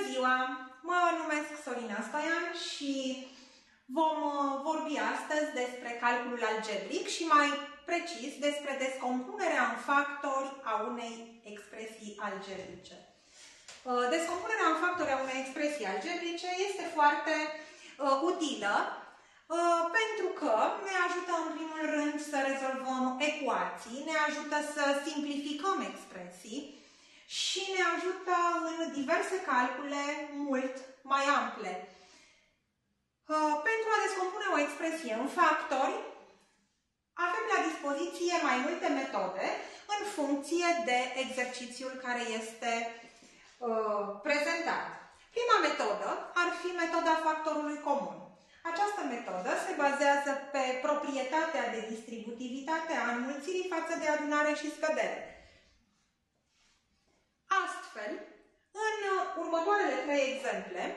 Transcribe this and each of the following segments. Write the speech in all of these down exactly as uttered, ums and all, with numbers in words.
Bună ziua! Mă numesc Sorina Stoian și vom vorbi astăzi despre calculul algebric și mai precis despre descompunerea în factori a unei expresii algebrice. Descompunerea în factori a unei expresii algebrice este foarte utilă pentru că ne ajută în primul rând să rezolvăm ecuații, ne ajută să simplificăm expresii și ne ajută în diverse calcule mult mai ample. Pentru a descompune o expresie în factori, avem la dispoziție mai multe metode în funcție de exercițiul care este uh, prezentat. Prima metodă ar fi metoda factorului comun. Această metodă se bazează pe proprietatea de distributivitate a înmulțirii față de adunare și scădere. Astfel, în următoarele trei exemple,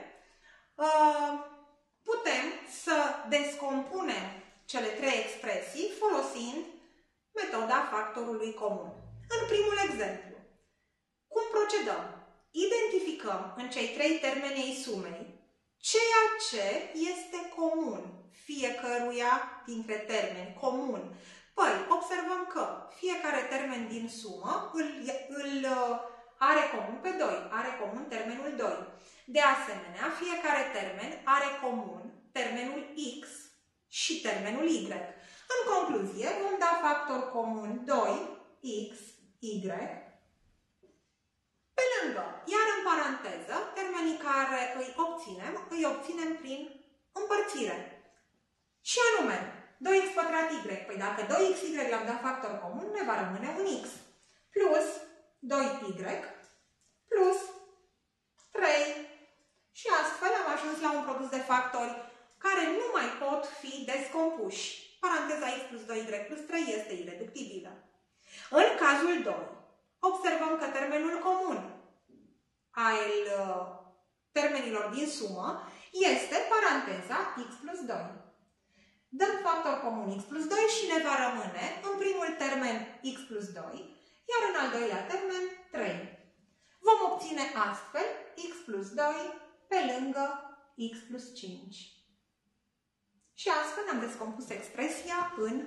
putem să descompunem cele trei expresii folosind metoda factorului comun. În primul exemplu, cum procedăm? Identificăm în cei trei termenei sumei ceea ce este comun fiecăruia dintre termeni comun. Păi, observăm că fiecare termen din sumă îl... îl are comun pe doi, are comun termenul doi. De asemenea, fiecare termen are comun termenul x și termenul y. În concluzie, vom da factor comun doi, x, y. Pe lângă, iar în paranteză, termenii care îi obținem, îi obținem prin împărțire. Și anume, doi x pătrat y. Păi dacă doi x y le-am dat factor comun, ne va rămâne un x. Plus doi y plus trei și astfel am ajuns la un produs de factori care nu mai pot fi descompuși. Paranteza x plus doi y plus trei este ireductibilă. În cazul doi, observăm că termenul comun al termenilor din sumă este paranteza x plus doi. Dăm factor comun x plus doi și ne va rămâne în primul termen x plus doi, iar în al doilea termen, trei. Vom obține astfel x plus doi pe lângă x plus cinci. Și astfel am descompus expresia în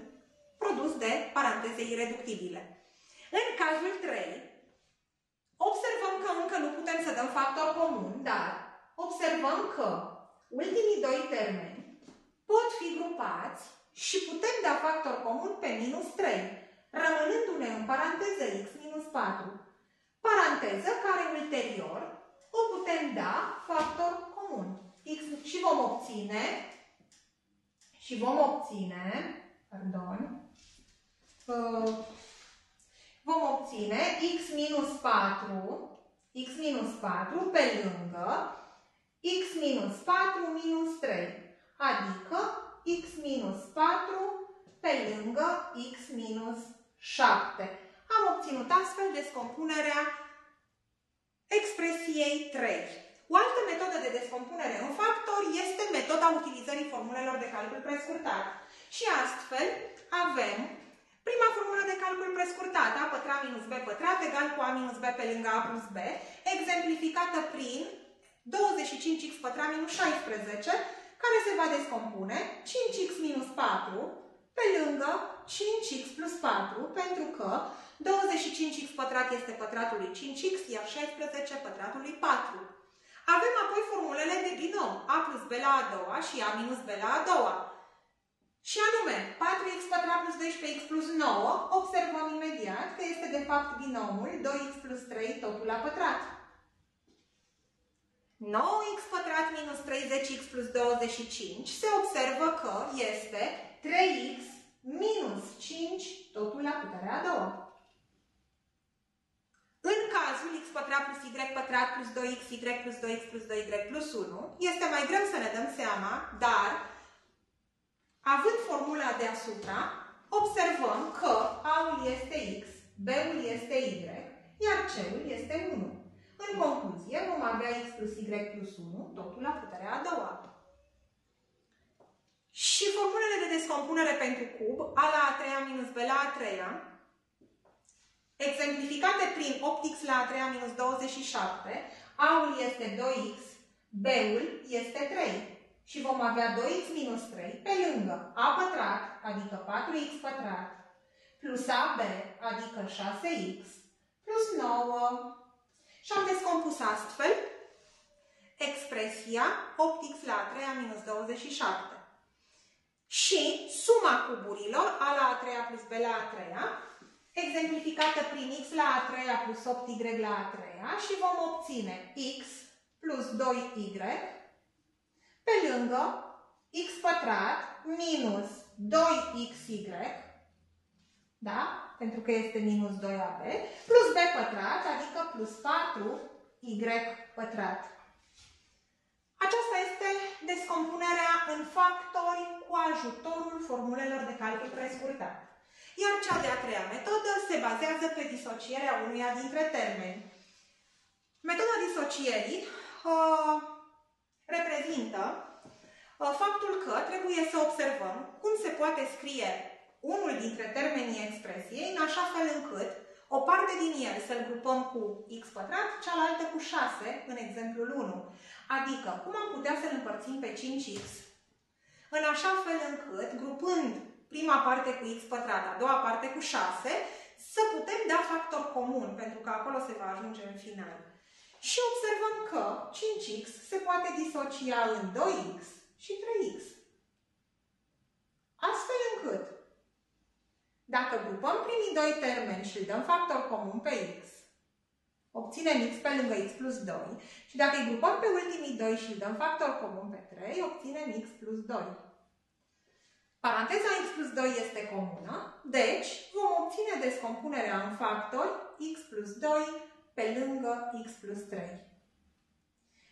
produs de paranteze ireductibile. În cazul trei, observăm că încă nu putem să dăm factor comun, dar observăm că ultimii doi termeni pot fi grupați și putem da factor comun pe minus trei. Rămânându-ne în paranteză x minus patru, paranteză care ulterior o putem da factor comun. X și vom obține, și vom obține, pardon, vom obține x minus patru, x minus patru pe lângă x minus patru minus trei, adică x minus patru pe lângă x minus șapte. Am obținut astfel descompunerea expresiei trei. O altă metodă de descompunere în factori este metoda utilizării formulelor de calcul prescurtat. Și astfel avem prima formulă de calcul prescurtat, a pătrat minus b pătrat egal cu a minus b pe lângă a plus b, exemplificată prin douăzeci și cinci x pătrat minus șaisprezece, care se va descompune cinci x minus patru pe lângă cinci x plus patru, pentru că douăzeci și cinci x pătrat este pătratul lui cinci x, iar șaisprezece pătratul lui patru. Avem apoi formulele de binom, a plus b la a doua și a minus b la a doua. Și anume, patru x pătrat plus doisprezece x plus nouă, observăm imediat că este de fapt binomul doi x plus trei, totul la pătrat. nouă x pătrat minus treizeci x plus douăzeci și cinci se observă că este trei x minus cinci, totul la puterea a doua. În cazul x pătrat plus y pătrat plus doi x y plus doi x plus doi y plus unu, este mai greu să ne dăm seama, dar având formula deasupra, observăm că a-ul este x, b-ul este y, iar c-ul este unu. În concluzie, vom avea x plus y plus unu, totul la puterea a doua. Și formulele de descompunere pentru cub, a la a treia minus b la a treia, exemplificate prin opt x la a treia minus douăzeci și șapte, A-ul este doi x, B-ul este trei și vom avea doi x minus trei pe lângă A pătrat, adică patru x pătrat, plus A B, adică șase x, plus nouă. Și am descompus astfel expresia opt x la a treia minus douăzeci și șapte. Și suma cuburilor A la a treia plus B la a treia, exemplificată prin x la a treia plus opt y la a treia, și vom obține x plus doi y pe lângă x pătrat minus doi x y, da? Pentru că este minus doi a b, plus b pătrat, adică plus patru y pătrat. Aceasta este descompunerea în factori cu ajutorul formulelor de calcul prescurtat. Iar cea de-a treia metodă se bazează pe disocierea unuia dintre termeni. Metoda disocierii uh, reprezintă uh, faptul că trebuie să observăm cum se poate scrie unul dintre termenii expresiei în așa fel încât o parte din el să-l grupăm cu x pătrat, cealaltă cu șase, în exemplul unu. Adică, cum am putea să-l împărțim pe cinci x? În așa fel încât, grupând prima parte cu x pătrat, a doua parte cu șase, să putem da factor comun, pentru că acolo se va ajunge în final. Și observăm că cinci x se poate disocia în doi x și trei x. Astfel încât, dacă grupăm primii doi termeni și îi dăm factor comun pe x, obținem x pe lângă x plus doi, și dacă îi grupăm pe ultimii doi și îi dăm factor comun pe trei, obținem x plus doi. Paranteza x plus doi este comună, deci vom obține descompunerea în factori x plus doi pe lângă x plus trei.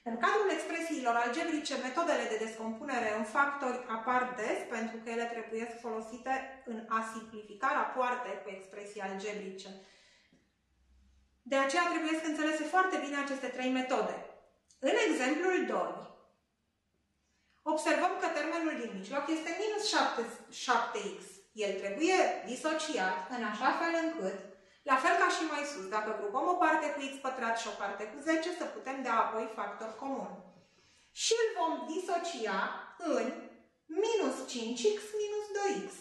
În cadrul expresiilor algebrice, metodele de descompunere în factori apar des pentru că ele trebuie folosite în a simplifica rapoarte cu expresii algebrice. De aceea trebuie să înțelese foarte bine aceste trei metode. În exemplul doi, observăm că termenul din mijloc este minus șapte x. El trebuie disociat în așa fel încât, la fel ca și mai sus, dacă grupăm o parte cu x pătrat și o parte cu zece, să putem da apoi factor comun. Și îl vom disocia în minus cinci x minus doi x.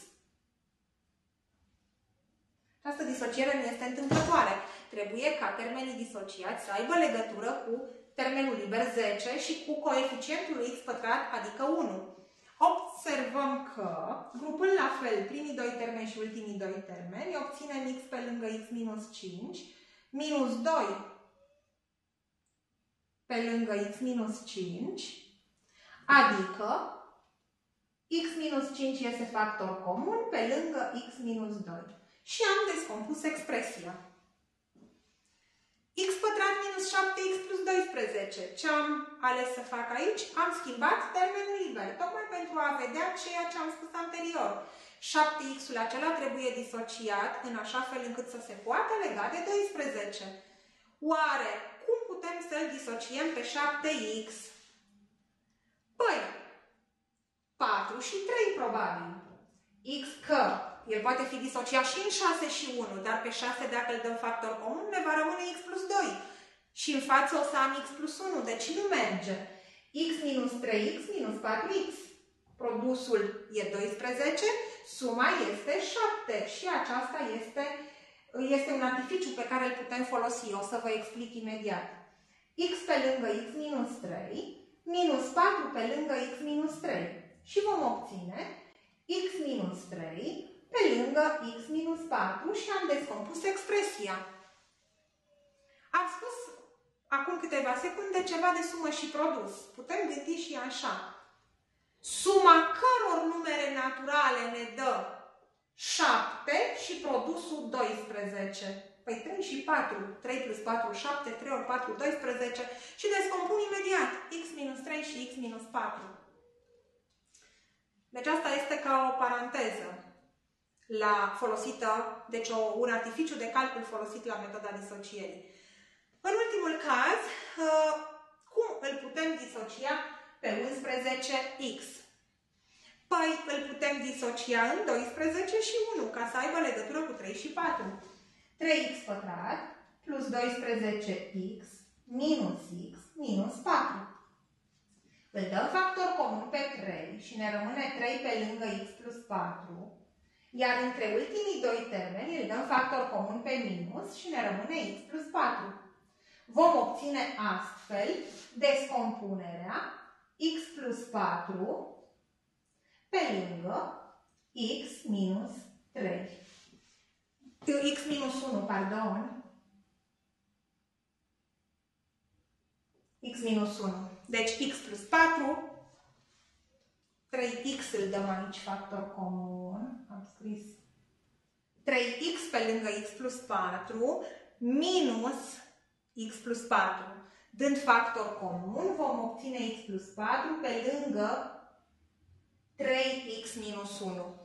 Această disociere nu este întâmplătoare. Trebuie ca termenii disociați să aibă legătură cu termenul liber zece și cu coeficientul x pătrat, adică unu. Observăm că, grupând la fel primii doi termeni și ultimii doi termeni, obținem x pe lângă x minus cinci, minus doi pe lângă x minus cinci, adică x minus cinci este factor comun pe lângă x minus doi. Și am descompus expresia. X pătrat minus șapte x plus doisprezece. Ce am ales să fac aici? Am schimbat termenul liber, tocmai pentru a vedea ceea ce am spus anterior. șapte x-ul acela trebuie disociat în așa fel încât să se poată lega de doisprezece. Oare cum putem să-l disociem pe șapte x? Păi, patru și trei probabil. X că el poate fi disociat și în șase și unu, dar pe șase, dacă îl dăm factor comun, ne va rămâne x plus doi. Și în față o să am x plus unu, deci nu merge. X minus trei x minus patru x. Produsul e doisprezece, suma este șapte și aceasta este, este un artificiu pe care îl putem folosi. O să vă explic imediat. X pe lângă x minus trei, minus patru pe lângă x minus trei. Și vom obține x minus trei pe lângă x minus patru și am descompus expresia. Am spus acum câteva secunde ceva de sumă și produs. Putem gândi și așa. Suma căror numere naturale ne dă șapte și produsul doisprezece. Păi trei și patru, trei plus patru, șapte, trei ori patru, doisprezece și descompun imediat x minus trei și x minus patru. Deci asta este ca o paranteză la folosită, deci o, un artificiu de calcul folosit la metoda disocierii. În ultimul caz, cum îl putem disocia pe unsprezece x? Păi îl putem disocia în doisprezece și unu, ca să aibă legătură cu trei și patru. trei x pătrat plus doisprezece x minus x minus patru. Îl dăm factor comun pe trei și ne rămâne trei pe lângă x plus patru, iar între ultimii doi termeni îl dăm factor comun pe minus și ne rămâne x plus patru. Vom obține astfel descompunerea x plus patru pe lângă x minus trei. X minus unu, pardon. X minus unu. Deci x plus patru, trei x îl dăm aici factor comun, am scris trei x pe lângă x plus patru, minus x plus patru. Dând factor comun, vom obține x plus patru pe lângă trei x minus unu.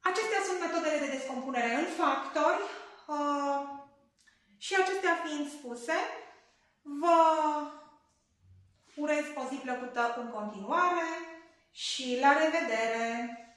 Acestea sunt metodele de descompunere în factori și acestea fiind spuse, vă urez o zi plăcută în continuare și la revedere!